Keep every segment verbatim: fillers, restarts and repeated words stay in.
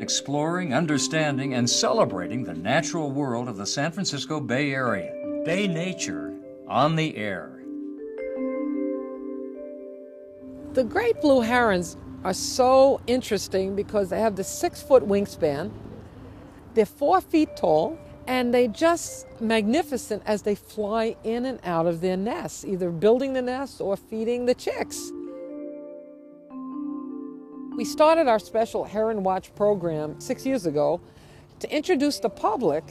exploring, understanding, and celebrating the natural world of the San Francisco Bay Area. Bay Nature on the Air. The great blue herons are so interesting because they have the six-foot wingspan, they're four feet tall, and they're just magnificent as they fly in and out of their nests, either building the nest or feeding the chicks. We started our special Heron Watch program six years ago to introduce the public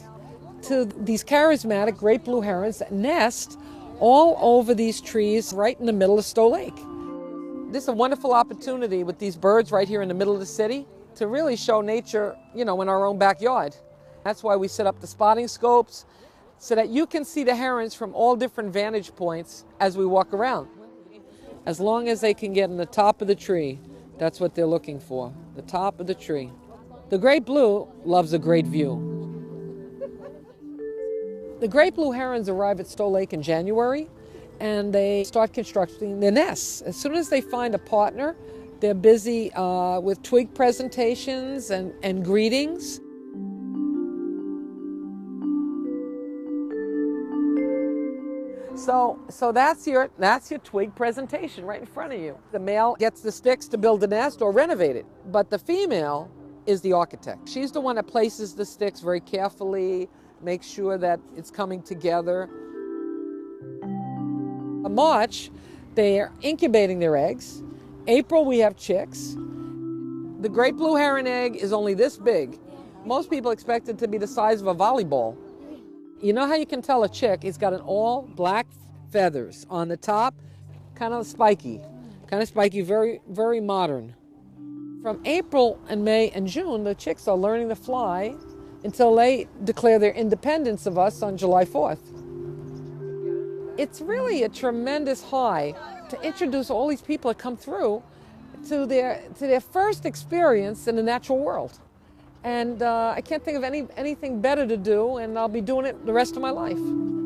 to these charismatic great blue herons that nest all over these trees right in the middle of Stow Lake. This is a wonderful opportunity with these birds right here in the middle of the city to really show nature, you know, in our own backyard. That's why we set up the spotting scopes so that you can see the herons from all different vantage points as we walk around. As long as they can get in the top of the tree, that's what they're looking for, the top of the tree. The great blue loves a great view. The great blue herons arrive at Stow Lake in January, and they start constructing their nests. As soon as they find a partner, they're busy uh, with twig presentations and, and greetings. So, so that's your, that's your twig presentation right in front of you. The male gets the sticks to build the nest or renovate it, but the female is the architect. She's the one that places the sticks very carefully, makes sure that it's coming together. In March, they're incubating their eggs. April, we have chicks. The great blue heron egg is only this big. Most people expect it to be the size of a volleyball. You know how you can tell a chick? It's got an all black feathers on the top, kind of spiky, kind of spiky, very, very modern. From April and May and June, the chicks are learning to fly until they declare their independence of us on July fourth. It's really a tremendous high to introduce all these people that come through to their, to their first experience in the natural world. And uh, I can't think of any, anything better to do, and I'll be doing it the rest of my life.